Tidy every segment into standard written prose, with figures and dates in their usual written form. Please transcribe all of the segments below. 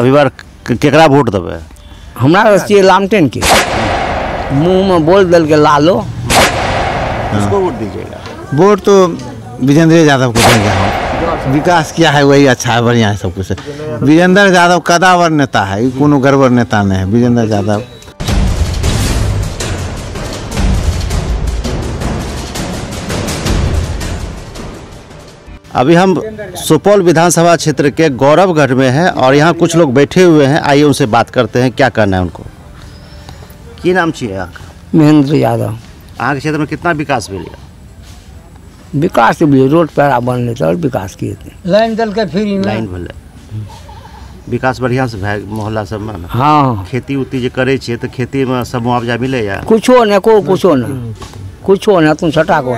अभी बार केकरा वोट देवे? हमारा चाहिए लालटेन के मुंह में बोल दल के लालो, उसको वोट दीजिएगा। वोट तो विजेंद्र यादव को देंगे। विकास किया है वही अच्छा है, बढ़िया है सब कुछ। विजेंद्र यादव कदावर नेता है, कोनो गड़बड़ नेता नहीं है विजेंद्र यादव। अभी हम सुपौल विधानसभा क्षेत्र के गौरवगढ़ में हैं और यहाँ कुछ लोग बैठे हुए हैं, आइए उनसे बात करते हैं, क्या करना है उनको। की नाम चाहिए आपका? महेंद्र यादव। आगे क्षेत्र में कितना विकास मिलेगा? विकास के लिए रोड पैरा बनने और विकास किए थे, लाइन दल के फ्री लाइन भले, विकास बढ़िया से भए मोहल्ला सब में। हाँ, खेती उती जो करे छे तो खेती में सब मुआवजा मिले या कुछो न? को कुछो न, कुछो न, तुम सटा को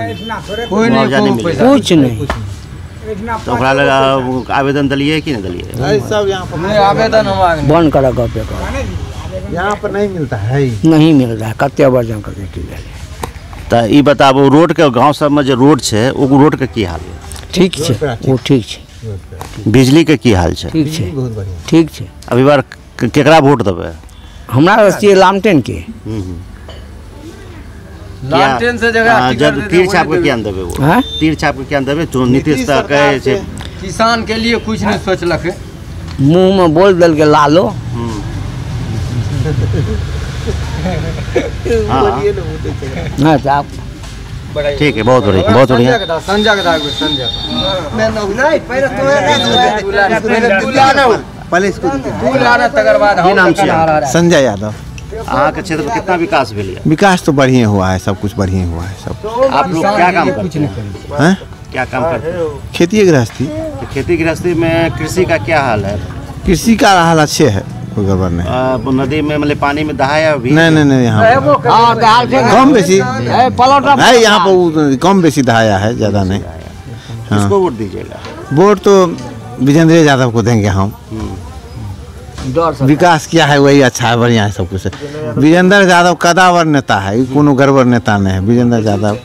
कुछ नहीं। तो आवेदन दलिए कि नहीं दलिए? सब यहाँ पर आवेदन बंद करा गप यहाँ पर नहीं मिलता है, नहीं मिल रहा है कत्या वर्जन करने के लिए। तो ये बताबू रोड के गांव सब में जो रोड है वो रोड के की हाल है? ठीक है, वो ठीक है। बिजली के की हाल है? ठीक है, ठीक है। अभी बार केकरा वोट देवे? हमारा चाहिए लालटेन के। लालटेन से जगह जब तीर छाप के क्या देवे? वो तीर छाप के क्या देवे? जो नीतीश कहे किसान के लिए कुछ नहीं सोचलक, मुँह में बोल दल के लालो। ठीक है, बहुत बढ़िया, बहुत बढ़िया। संजय यादव। अहाँके क्षेत्र में कितना विकास भेल? विकास तो बढ़िया हुआ है, सब कुछ बढ़िया हुआ है सब। आप लोग क्या काम करते हैं? क्या काम करते हैं? खेती गृहस्थी। खेती गृहस्थी में कृषि का क्या हाल है? कृषि का हाल अच्छे है, कोई गड़बड़ नहीं। नदी में मतलब पानी में दहाया अभी? नहीं नहीं नहीं, यहाँ कम बेसी है, यहाँ पर कम बेसी दहाया है, ज़्यादा नहीं। किसको वोट दीजिएगा? वोट तो विजेंद्र यादव को देंगे हम। विकास किया है वही अच्छा है, बढ़िया है सब कुछ। विजेंद्र यादव कदावर नेता है, कोनो गड़बड़ नेता नहीं है विजेंद्र यादव।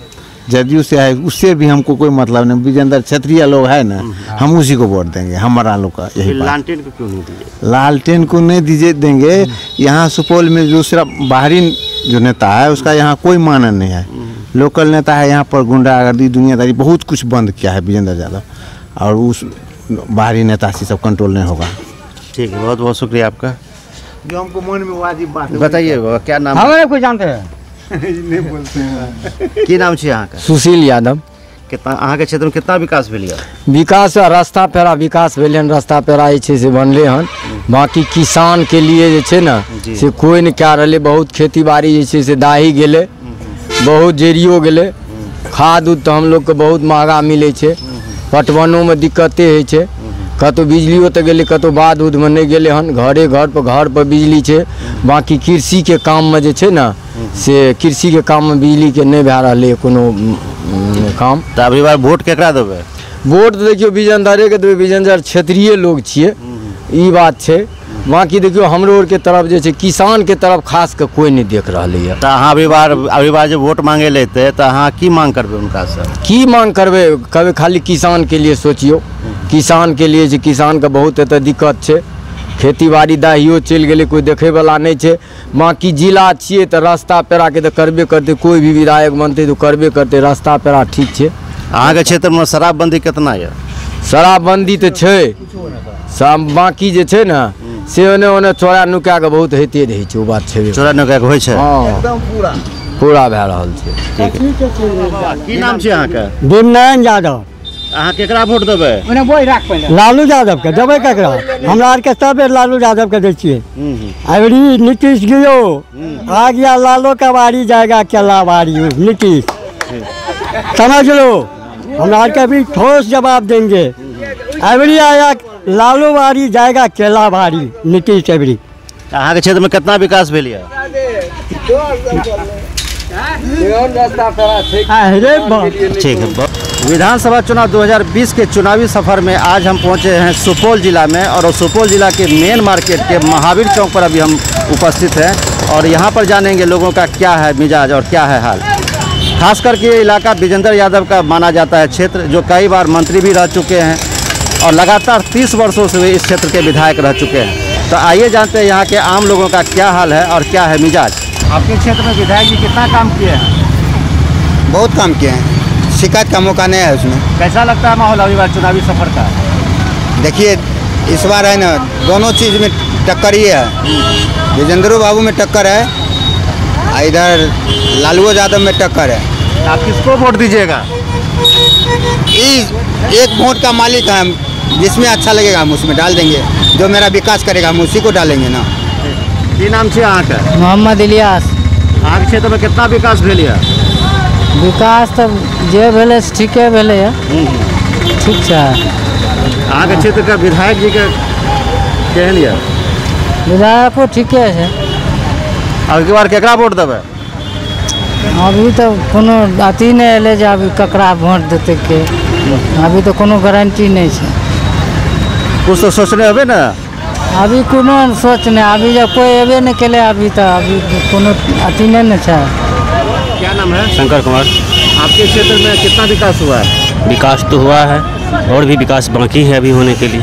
जदयू से है उससे भी हमको कोई मतलब नहीं, विजेंद्र क्षेत्रीय लोग है ना, हम उसी को वोट देंगे। हमारा लोग का यही। लालटेन को क्यों नहीं दीजिए? लालटेन को नहीं दीजिए देंगे। यहाँ सुपौल में दूसरा बाहरी जो नेता है उसका यहाँ कोई मानना नहीं है, लोकल नेता है। यहाँ पर गुंडागर्दी दुनियादारी बहुत कुछ बंद किया है विजेंद्र यादव, और उस बाहरी नेता से सब कंट्रोल नहीं होगा। ठीक है, बहुत बहुत शुक्रिया आपका। जो हमको मन में वाजिब बात बताइए, क्या नाम? हमारे कोई जानते हैं नहीं बोलते हैं। की नाम छियै अहाँके? सुशील यादव। कितना अहाँके क्षेत्र में कितना विकास भेल? विकास रास्ता पेरा विकास भेल हन, रास्ता पेरा जे से बनले हन। बाकी किसान के लिए जे छै ना से कोई नहीं कह रहे। बहुत खेती बाड़ी जे छै से दाही गेले, बहुत जरियो गेले। खाद उद तो हम लोग के बहुत महंगा मिले छै, पटवनों में दिक्कते होइ छै। कतौ बिजलियो तो गेले, कतौ बाध उध में नहीं गेले हन। घरे घर पर बिजली छै। बाकी कृषि के काम में जे छै ना से कृषि के काम में बिजली के नहीं भए रहा कोनो काम। तो अबरी बार वोट केकरा देबै? वोट तो देखियो विजेंद्रे के देबै, विजेंद्र क्षेत्रीय लोग छियै, ई बात छै। बाकी देखियो हमरो और के तरफ जे छै किसान के तरफ खास के कोई नहीं देख रहा है। तो अहाँ अभी बार जब वोट मांगे लेते तो अहाँ की मांग करबै उनका से? की मांग करबै? कभी खाली किसान के लिए सोचियो, किसान के लिए जे किसान के बहुत एतऽ दिक्कत छै। खेती बाड़ी दाहियो चलि गेलै, कोई देखै वाला नहीं छै। बाकी जिला छियै तो रास्ता पेरा के तो करबे करते, कोई भी विधायक बनते तो करबे करते, रास्ता पेरा ठीक छै। अहाँ के क्षेत्र में शराबबंदी कितना है? शराबबंदी तो छै, बाकी जे छै ना से ओने ओने चोरा नुका के बहुत होते रहे छै। ओ बात छै, चोरा नुका के होइ छै एकदम पूरा भए रहल छै। की नाम छै अहाँके? विजेंद्र यादव। अहाँ केकरा वोट देबै? लालू यादव के देबै। केकरा? हमरा आर के सब बेर लालू यादव के दै छियै। अबरी नीतीश गियो आ गया, लालो के बारी जाएगा केला बारी। नीतीश समझ लो, हमरा आर के भी ठोस जवाब देंगे। अबरी आया लालू बारी जाएगा केला बारी, नीतीश अबरी। अहाँ के क्षेत्र में कितना विकास भेल? ठीक है। विधानसभा चुनाव 2020 के चुनावी सफ़र में आज हम पहुंचे हैं सुपौल ज़िला में, और सुपौल ज़िला के मेन मार्केट के महावीर चौक पर अभी हम उपस्थित हैं, और यहां पर जानेंगे लोगों का क्या है मिजाज और क्या है हाल। खास करके ये इलाका विजेंद्र यादव का माना जाता है क्षेत्र, जो कई बार मंत्री भी रह चुके हैं और लगातार 30 वर्षों से वे इस क्षेत्र के विधायक रह चुके हैं। तो आइए जानते हैं यहाँ के आम लोगों का क्या हाल है और क्या है मिजाज। आपके क्षेत्र में विधायक जी कितना काम किए हैं? बहुत काम किए हैं, शिकायत का मौका नहीं है उसमें। कैसा लगता है माहौल अभी बार चुनावी सफर का? देखिए इस बार है ना दोनों चीज़ में टक्कर ही है, विजेंद्र बाबू में टक्कर है, इधर लालू यादव में टक्कर है। आप किसको वोट दीजिएगा? एक वोट का मालिक है, जिसमें अच्छा लगेगा हम उसमें डाल देंगे, जो मेरा विकास करेगा हम उसी को डालेंगे ना। की नाम से अहाँ का? मोहम्मद इलियास। अहाँ क्षेत्र में कितना विकास भेल? विकास तो जे भेले ठीके भेले, ठीक है। अहाँ के क्षेत्र का विधायक जी के केहन ये? विधायको ठीके है। अबकी बार केकरा वोट देबै? अभी तो कोनो अथी नहीं अल जे अभी ककरा वोट देते के, अभी तो कोनो गारंटी नहीं है। कुछ तो सोचने होबे ना? अभी कोनो सोच नहीं, अभी जब कोई एबे नहीं कले अभी तो अभी कोनो अथी नहीं न है। क्या नाम है? शंकर कुमार। आपके क्षेत्र में कितना विकास हुआ है? विकास तो हुआ है, और भी विकास बाकी है अभी होने के लिए।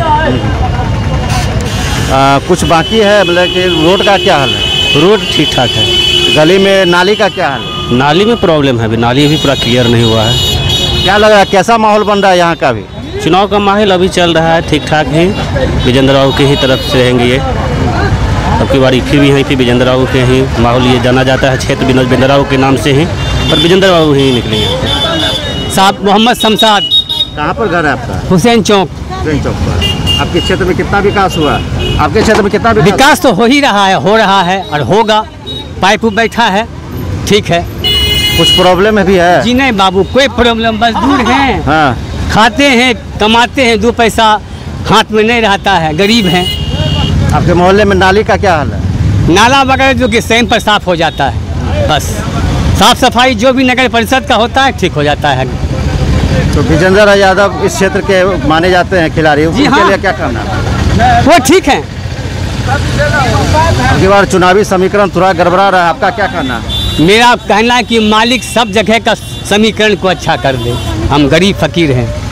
कुछ बाकी है लेकिन रोड का क्या हाल है? रोड ठीक ठाक है। गली में नाली का क्या हाल है? नाली में प्रॉब्लम है, अभी नाली अभी पूरा क्लियर नहीं हुआ है। क्या लग रहा है कैसा माहौल बन रहा है यहाँ का? अभी चुनाव का माहौल अभी चल रहा है ठीक ठाक है, विजेंद्र राव की ही तरफ से रहेंगे ये, अब की बारी फिर भी यहीं पर विजेंद्र राव के ही माहौल ये जाना जाता है, क्षेत्र विजेंद्र राव के नाम से ही, पर विजेंद्र राव ही निकलेंगे साहब। मोहम्मद शमसाद। कहाँ पर घर है आपका? हुसैन चौक। हुसैन चौक पर आपके क्षेत्र में कितना विकास हुआ? आपके क्षेत्र में कितना विकास तो हो ही रहा है, हो रहा है और होगा, पाइप बैठा है, ठीक है। कुछ प्रॉब्लम भी है? जी नहीं बाबू, कोई प्रॉब्लम, मजदूर हैं, हाँ। खाते हैं, कमाते हैं, दो पैसा हाथ में नहीं रहता है, गरीब हैं। आपके मोहल्ले में नाली का क्या हाल है? नाला वगैरह जो कि टाइम पर साफ हो जाता है, बस साफ सफाई जो भी नगर परिषद का होता है ठीक हो जाता है। तो विजेंद्र यादव इस क्षेत्र के माने जाते हैं खिलाड़ी, उनके लिए क्या करना? वो ठीक है। अगली बार चुनावी समीकरण थोड़ा गड़बड़ा रहा है, आपका क्या कहना? मेरा कहना है कि मालिक सब जगह का समीकरण को अच्छा कर दे, हम गरीब फकीर हैं।